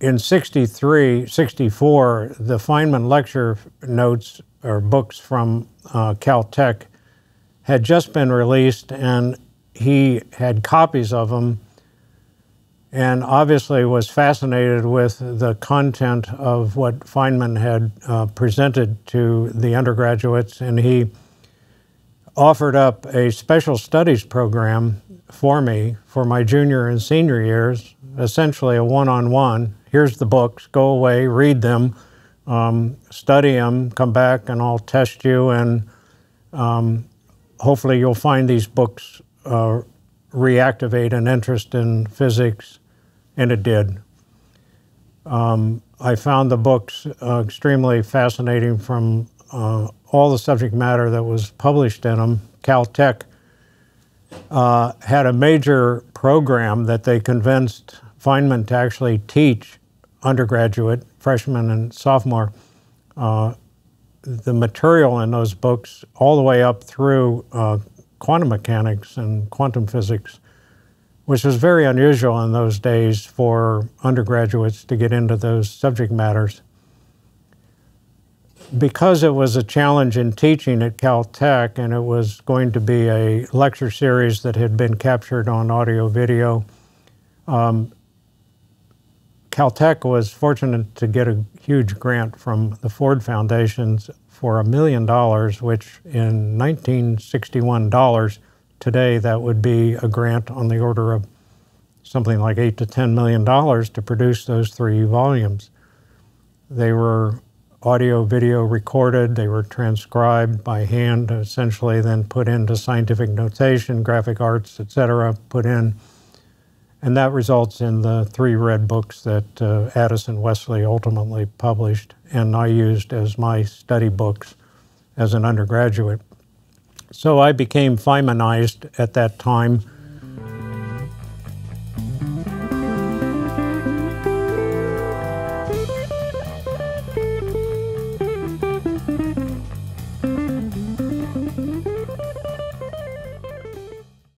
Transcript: in 63, 64, the Feynman lecture notes or books from Caltech had just been released, and he had copies of them and obviously was fascinated with the content of what Feynman had presented to the undergraduates, and he offered up a special studies program for me for my junior and senior years, essentially a one-on-one. Here's the books, go away, read them, study them, come back and I'll test you, and hopefully you'll find these books reactivate an interest in physics, and it did. I found the books extremely fascinating from all the subject matter that was published in them. Caltech had a major program that they convinced Feynman to actually teach undergraduate, freshman and sophomore, the material in those books all the way up through quantum mechanics and quantum physics, which was very unusual in those days for undergraduates to get into those subject matters. Because it was a challenge in teaching at Caltech, and it was going to be a lecture series that had been captured on audio video, Caltech was fortunate to get a huge grant from the Ford Foundation for $1 million, which in 1961 dollars today, that would be a grant on the order of something like $8 to $10 million to produce those three volumes. They were audio, video recorded, they were transcribed by hand, essentially then put into scientific notation, graphic arts, etc., put in. And that results in the three red books that Addison Wesley ultimately published, and I used as my study books as an undergraduate. So I became Feynmanized at that time,